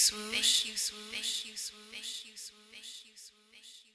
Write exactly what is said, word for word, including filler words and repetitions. swoosh. Thank you, swoosh. Thank you, swoosh. Thank you, swoosh.